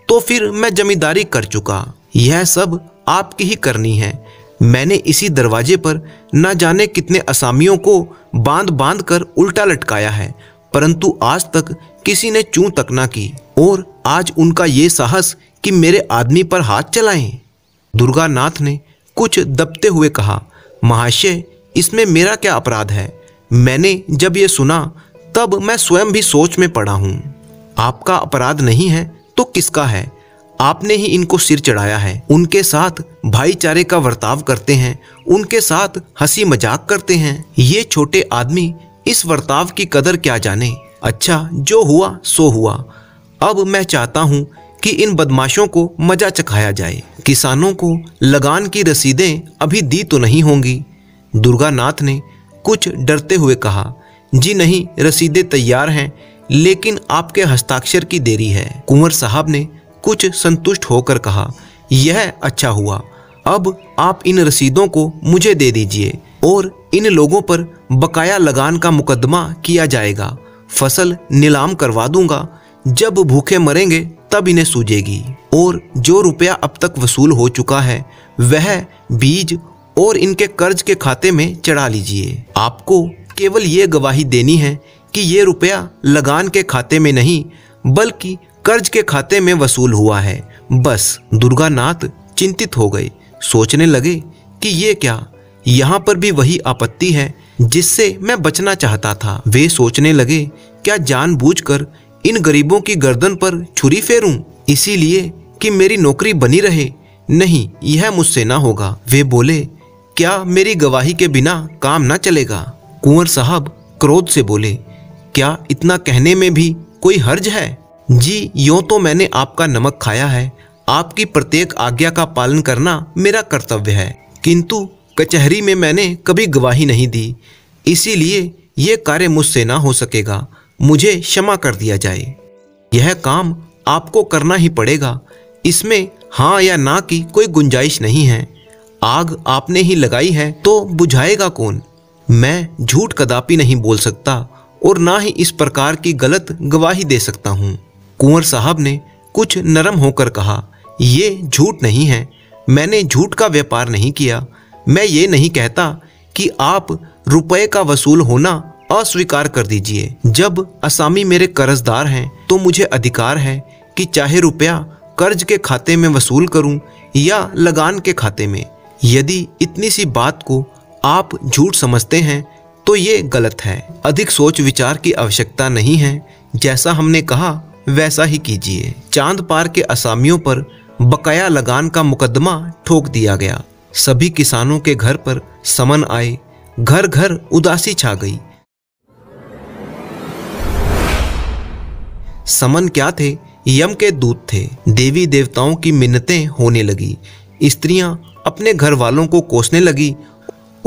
तो फिर मैं जमींदारी कर चुका, यह सब आपकी ही करनी है। मैंने इसी दरवाजे पर न जाने कितने असामियों को बांध बांध कर उल्टा लटकाया है, परंतु आज तक किसी ने चूं तक ना की, और आज उनका ये साहस कि मेरे आदमी पर हाथ चलाएं। दुर्गा नाथ ने कुछ दबते हुए कहा, महाशय इसमें मेरा क्या अपराध है, मैंने जब ये सुना तब मैं स्वयं भी सोच में पड़ा हूँ। आपका अपराध नहीं है तो किसका है, आपने ही इनको सिर चढ़ाया है। उनके साथ भाईचारे का वर्ताव करते हैं, उनके साथ हंसी मजाक करते हैं, ये छोटे आदमी इस वर्ताव की कदर क्या जाने। अच्छा जो हुआ सो हुआ, अब मैं चाहता हूँ कि इन बदमाशों को मजा चखाया जाए। किसानों को लगान की रसीदें अभी दी तो नहीं होंगी? दुर्गा नाथ ने कुछ डरते हुए कहा, जी नहीं, रसीदें तैयार हैं, लेकिन आपके हस्ताक्षर की देरी है। कुंवर साहब ने कुछ संतुष्ट होकर कहा, यह अच्छा हुआ, अब आप इन रसीदों को मुझे दे दीजिए और इन लोगों पर बकाया लगान का मुकदमा किया जाएगा। फसल नीलाम करवा दूंगा, जब भूखे मरेंगे तब इन्हें सूझेगी। और जो रुपया अब तक वसूल हो चुका है वह बीज और इनके कर्ज के खाते में चढ़ा लीजिए। आपको केवल ये गवाही देनी है कि ये रुपया लगान के खाते में नहीं बल्कि कर्ज के खाते में वसूल हुआ है, बस। दुर्गा नाथ चिंतित हो गए, सोचने लगे कि ये क्या, यहाँ पर भी वही आपत्ति है जिससे मैं बचना चाहता था। वे सोचने लगे, क्या जानबूझकर इन गरीबों की गर्दन पर छुरी फेरूं इसीलिए कि मेरी नौकरी बनी रहे? नहीं, यह मुझसे ना होगा। वे बोले, क्या मेरी गवाही के बिना काम ना चलेगा? कुंवर साहब क्रोध से बोले, क्या इतना कहने में भी कोई हर्ज है? जी, यूँ तो मैंने आपका नमक खाया है, आपकी प्रत्येक आज्ञा का पालन करना मेरा कर्तव्य है, किंतु कचहरी में मैंने कभी गवाही नहीं दी, इसीलिए ये कार्य मुझसे ना हो सकेगा, मुझे क्षमा कर दिया जाए। यह काम आपको करना ही पड़ेगा, इसमें हाँ या ना की कोई गुंजाइश नहीं है। आग आपने ही लगाई है तो बुझाएगा कौन? मैं झूठ कदापि नहीं बोल सकता और ना ही इस प्रकार की गलत गवाही दे सकता हूँ। कुंवर साहब ने कुछ नरम होकर कहा, ये झूठ नहीं है, मैंने झूठ का व्यापार नहीं किया। मैं ये नहीं कहता कि आप रुपए का वसूल होना अस्वीकार कर दीजिए। जब असामी मेरे कर्जदार हैं तो मुझे अधिकार है कि चाहे रुपया कर्ज के खाते में वसूल करूं या लगान के खाते में। यदि इतनी सी बात को आप झूठ समझते हैं तो ये गलत है। अधिक सोच विचार की आवश्यकता नहीं है, जैसा हमने कहा वैसा ही कीजिए। चांदपार के असामियों पर बकाया लगान का मुकदमा ठोक दिया गया। सभी किसानों के घर पर समन आए, घर घर उदासी छा गई। समन क्या थे? यम के दूत थे। देवी देवताओं की मिन्नतें होने लगी, स्त्रियां अपने घर वालों को कोसने लगी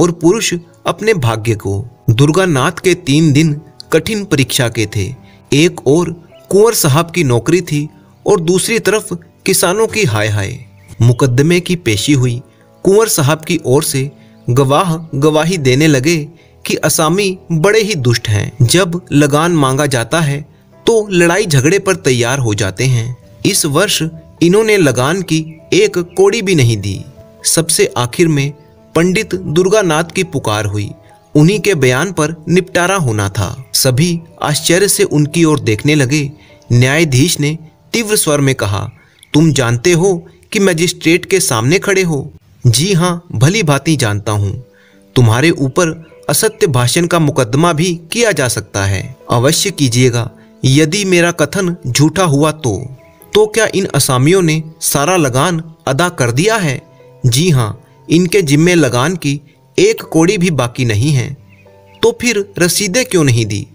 और पुरुष अपने भाग्य को। दुर्गा नाथ के 3 दिन कठिन परीक्षा के थे। एक ओर कुंवर साहब की नौकरी थी और दूसरी तरफ किसानों की हाय हाय। मुकदमे की पेशी हुई। कुंवर साहब की ओर से गवाह गवाही देने लगे कि असामी बड़े ही दुष्ट हैं, जब लगान मांगा जाता है तो लड़ाई झगड़े पर तैयार हो जाते हैं। इस वर्ष इन्होंने लगान की 1 कौड़ी भी नहीं दी। सबसे आखिर में पंडित दुर्गानाथ की पुकार हुई, उन्हीं के बयान पर निपटारा होना था। सभी आश्चर्य से उनकी ओर देखने लगे। न्यायाधीश ने तीव्र स्वर में कहा, तुम जानते हो कि मजिस्ट्रेट के सामने खड़े हो। जी हाँ, भली भांति जानता हूँ। तुम्हारे ऊपर असत्य भाषण का मुकदमा भी किया जा सकता है। अवश्य कीजिएगा, यदि मेरा कथन झूठा हुआ तो क्या इन असामियों ने सारा लगान अदा कर दिया है? जी हाँ, इनके जिम्मे लगान की 1 कौड़ी भी बाकी नहीं है। तो फिर रसीदें क्यों नहीं दी?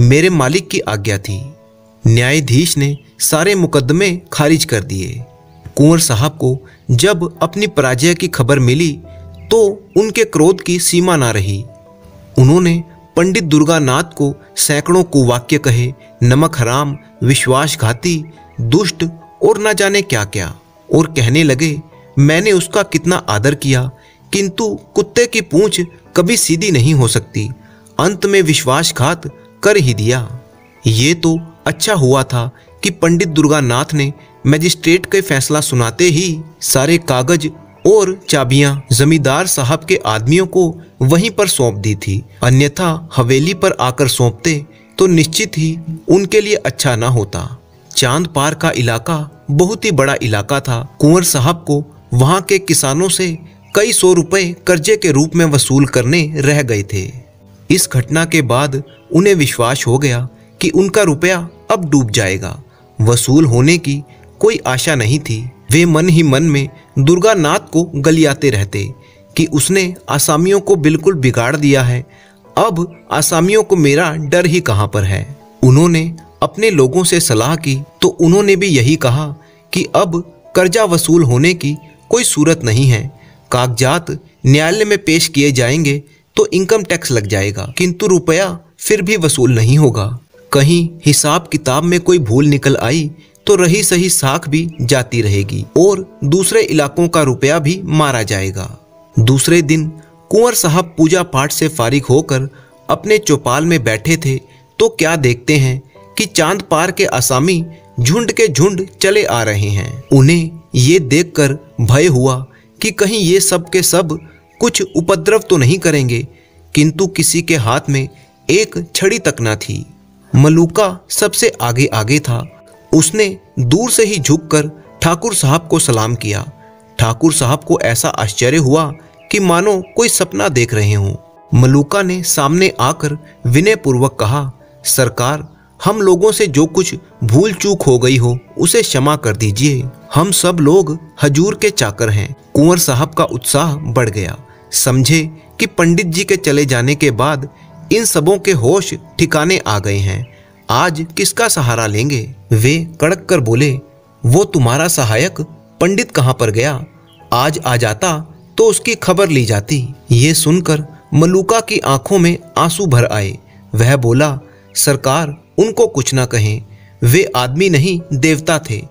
मेरे मालिक की आज्ञा थी। न्यायाधीश ने सारे मुकदमे खारिज कर दिए। कुंवर साहब को जब अपनी पराजय की खबर मिली तो उनके क्रोध की सीमा ना रही। उन्होंने पंडित दुर्गा नाथ को सैकड़ों कुवाक्य कहे, नमक हराम, विश्वासघाती, दुष्ट और न जाने क्या क्या, और कहने लगे मैंने उसका कितना आदर किया, किंतु कुत्ते की पूंछ कभी सीधी नहीं हो सकती। अंत में विश्वासघात कर ही दिया। ये तो अच्छा हुआ था कि पंडित दुर्गा नाथ ने मजिस्ट्रेट के फैसला सुनाते ही सारे कागज और चाबियां जमींदार साहब के आदमियों को वहीं पर सौंप दी थी, अन्यथा हवेली पर आकर सौंपते तो निश्चित ही उनके लिए अच्छा ना होता। चांदपार का इलाका बहुत ही बड़ा इलाका था। कुंवर साहब को वहां के किसानों से कई सौ रुपए कर्जे के रूप में वसूल करने रह गए थे। इस घटना के बाद उन्हें विश्वास हो गया कि उनका रुपया अब डूब जाएगा। वसूल होने की कोई आशा नहीं थी। वे मन ही मन में दुर्गा नाथ को गलियाते रहते कि उसने आसामियों को बिल्कुल बिगाड़ दिया है, अब आसामियों को मेरा डर ही कहां पर है। उन्होंने अपने लोगों से सलाह की तो उन्होंने भी यही कहा कि अब कर्जा वसूल होने की कोई सूरत नहीं है। कागजात न्यायालय में पेश किए जाएंगे तो इनकम टैक्स लग जाएगा, किंतु रुपया फिर भी वसूल नहीं होगा। कहीं हिसाब किताब में कोई भूल निकल आई तो रही सही साख भी जाती रहेगी और दूसरे इलाकों का रुपया भी मारा जाएगा। दूसरे दिन कुंवर साहब पूजा पाठ से फारिग होकर अपने चौपाल में बैठे थे तो क्या देखते हैं कि चांदपार के आसामी झुंड के झुंड चले आ रहे हैं। उन्हें ये देखकर भय हुआ कि कहीं ये सब के सब कुछ उपद्रव तो नहीं करेंगे, किंतु किसी के हाथ में एक छड़ी तक न थी। मलुका सबसे आगे आगे था। उसने दूर से ही झुककर ठाकुर साहब को सलाम किया। ठाकुर साहब को ऐसा आश्चर्य हुआ कि मानो कोई सपना देख रहे हों। मलुका ने सामने आकर विनयपूर्वक कहा, सरकार, हम लोगों से जो कुछ भूल चूक हो गई हो उसे क्षमा कर दीजिए। हम सब लोग हजूर के चाकर हैं। कुंवर साहब का उत्साह बढ़ गया। समझे कि पंडित जी के चले जाने के बाद इन सबों के होश ठिकाने आ गए हैं, आज किसका सहारा लेंगे। वे कड़क कर बोले, वो तुम्हारा सहायक पंडित कहाँ पर गया? आज आ जाता तो उसकी खबर ली जाती। ये सुनकर मलुका की आंखों में आंसू भर आए। वह बोला, सरकार, उनको कुछ ना कहें। वे आदमी नहीं देवता थे।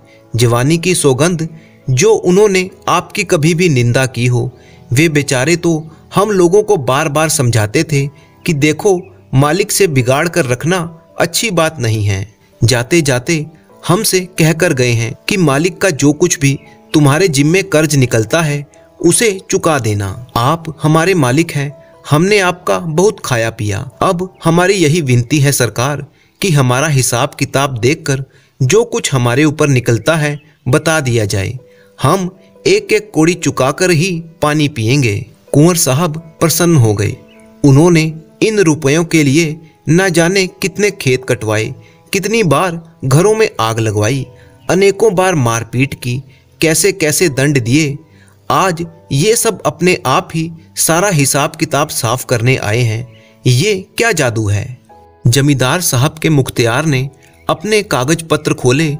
जवानी की सौगंध जो उन्होंने आपकी कभी भी निंदा की हो। वे बेचारे तो हम लोगों को बार बार समझाते थे कि देखो, मालिक से बिगाड़ कर रखना अच्छी बात नहीं है। जाते जाते हमसे कह कर गए हैं कि मालिक का जो कुछ भी तुम्हारे जिम्मे कर्ज निकलता है उसे चुका देना। आप हमारे मालिक हैं, हमने आपका बहुत खाया पिया। अब हमारी यही विनती है सरकार कि हमारा हिसाब किताब देखकर जो कुछ हमारे ऊपर निकलता है बता दिया जाए। हम 1-1 कौड़ी चुकाकर ही पानी पियेंगे। कुंवर साहब प्रसन्न हो गए। उन्होंने इन रुपयों के लिए न जाने कितने खेत कटवाए, कितनी बार घरों में आग लगवाई, अनेकों बार मारपीट की, कैसे कैसे दंड दिए। आज ये सब अपने आप ही सारा हिसाब किताब साफ करने आए हैं। ये क्या जादू है। जमींदार साहब के मुख्तियार ने अपने कागज पत्र खोले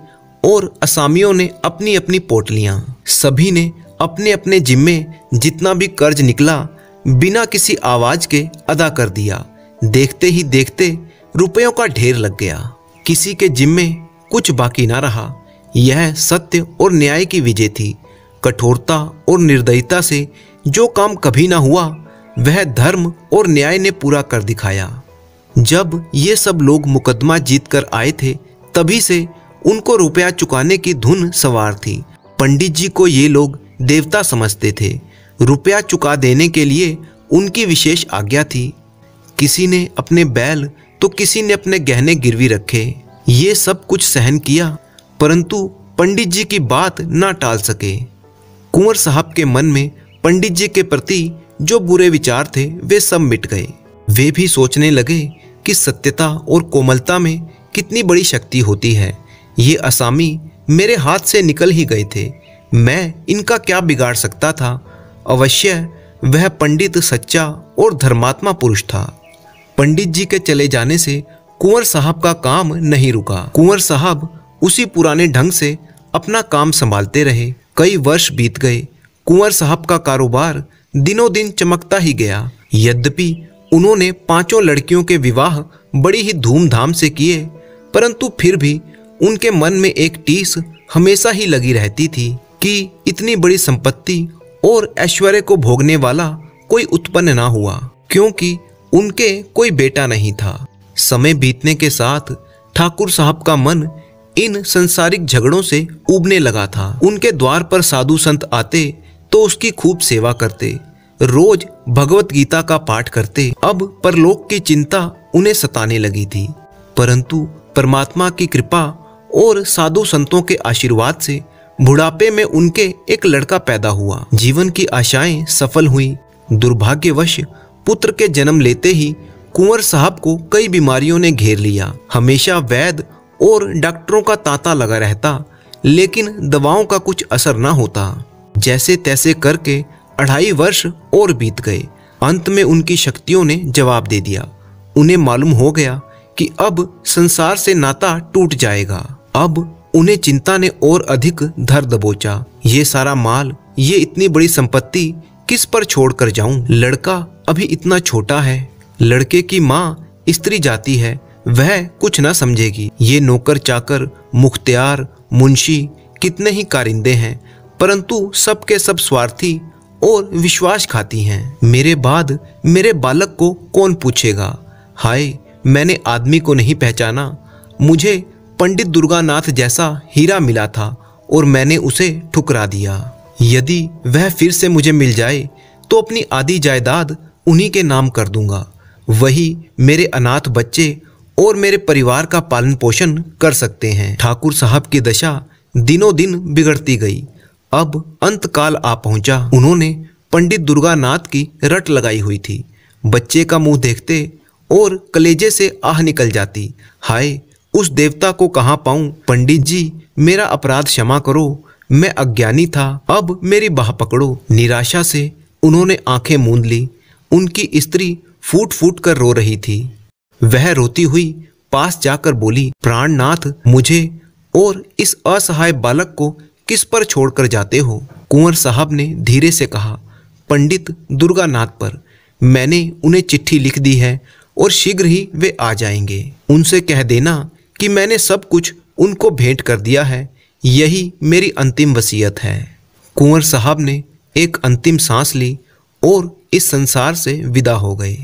और असामियों ने अपनी अपनी पोटलियां। सभी ने अपने अपने जिम्मे जितना भी कर्ज निकला बिना किसी आवाज के अदा कर दिया। देखते ही देखते रुपयों का ढेर लग गया। किसी के जिम्मे कुछ बाकी ना रहा। यह सत्य और न्याय की विजय थी। कठोरता और निर्दयता से जो काम कभी ना हुआ वह धर्म और न्याय ने पूरा कर दिखाया। जब ये सब लोग मुकदमा जीतकर आए थे तभी से उनको रुपया चुकाने की धुन सवार थी। पंडित जी को ये लोग देवता समझते थे। रुपया चुका देने के लिए उनकी विशेष आज्ञा थी। किसी ने अपने बैल तो किसी ने अपने गहने गिरवी रखे। ये सब कुछ सहन किया परंतु पंडित जी की बात ना टाल सके। कुंवर साहब के मन में पंडित जी के प्रति जो बुरे विचार थे वे सब मिट गए। वे भी सोचने लगे कि सत्यता और कोमलता में कितनी बड़ी शक्ति होती है। ये असामी मेरे हाथ से निकल ही गए थे, मैं इनका क्या बिगाड़ सकता था। अवश्य वह पंडित सच्चा और धर्मात्मा पुरुष था। पंडित जी के चले जाने से कुंवर साहब का काम नहीं रुका। कुंवर साहब उसी पुराने ढंग से अपना काम संभालते रहे। कई वर्ष बीत गए। कुंवर साहब का कारोबार दिनों दिन चमकता ही गया। यद्यपि उन्होंने पांचों लड़कियों के विवाह बड़ी ही धूमधाम से किए परंतु फिर भी उनके मन में एक टीस हमेशा ही लगी रहती थी कि इतनी बड़ी संपत्ति और ऐश्वर्य को भोगने वाला कोई उत्पन्न ना हुआ, क्योंकि उनके कोई बेटा नहीं था। समय बीतने के साथ ठाकुर साहब का मन इन सांसारिक झगड़ों से उबने लगा था। उनके द्वार पर साधु संत आते तो उसकी खूब सेवा करते, रोज भगवत गीता का पाठ करते। अब परलोक की चिंता उन्हें सताने लगी थी, परंतु परमात्मा की कृपा और साधु संतों के आशीर्वाद से बुढ़ापे में उनके एक लड़का पैदा हुआ। जीवन की आशाएं सफल हुई। दुर्भाग्यवश पुत्र के जन्म लेते ही कुंवर साहब को कई बीमारियों ने घेर लिया। हमेशा वैद्य और डॉक्टरों का तांता लगा रहता, लेकिन दवाओं का कुछ असर ना होता। जैसे तैसे करके 2.5 वर्ष और बीत गए। अंत में उनकी शक्तियों ने जवाब दे दिया। उन्हें मालूम हो गया कि अब संसार से नाता टूट जाएगा। अब उन्हें चिंता ने और अधिक धर दबोचा। ये सारा माल, ये इतनी बड़ी संपत्ति किस पर छोड़कर जाऊं? लड़का अभी इतना छोटा है। लड़के की माँ स्त्री जाति है, वह कुछ ना समझेगी। ये नौकर चाकर, मुख्तियार, मुंशी कितने ही कारिंदे हैं, परंतु सबके सब स्वार्थी और विश्वासघाती हैं। मेरे बाद मेरे बालक को कौन पूछेगा? हाय, मैंने आदमी को नहीं पहचाना। मुझे पंडित दुर्गा नाथ जैसा हीरा मिला था और मैंने उसे ठुकरा दिया। यदि वह फिर से मुझे मिल जाए तो अपनी आधी जायदाद उन्हीं के नाम कर दूंगा। वही मेरे अनाथ बच्चे और मेरे परिवार का पालन पोषण कर सकते हैं। ठाकुर साहब की दशा दिनों दिन बिगड़ती गई। अब अंतकाल आ पहुंचा। उन्होंने पंडित दुर्गानाथ की रट लगाई हुई थी। बच्चे का मुंह देखते और कलेजे से आह निकल जाती। हाय, उस देवता को कहाँ पाऊं? पंडित जी, मेरा अपराध क्षमा करो, मैं अज्ञानी था, अब मेरी बाह पकड़ो। निराशा से उन्होंने आंखें मूंद ली। उनकी स्त्री फूट फूट कर रो रही थी। वह रोती हुई पास जाकर बोली, प्राणनाथ, मुझे और इस असहाय बालक को किस पर छोड़कर जाते हो? कुंवर साहब ने धीरे से कहा, पंडित दुर्गानाथ पर। मैंने उन्हें चिट्ठी लिख दी है और शीघ्र ही वे आ जाएंगे। उनसे कह देना कि मैंने सब कुछ उनको भेंट कर दिया है। यही मेरी अंतिम वसीयत है। कुंवर साहब ने एक अंतिम सांस ली और इस संसार से विदा हो गए।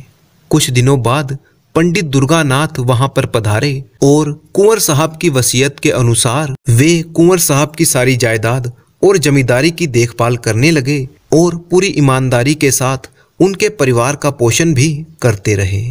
कुछ दिनों बाद पंडित दुर्गानाथ वहां पर पधारे और कुंवर साहब की वसीयत के अनुसार वे कुंवर साहब की सारी जायदाद और जमींदारी की देखभाल करने लगे और पूरी ईमानदारी के साथ उनके परिवार का पोषण भी करते रहे।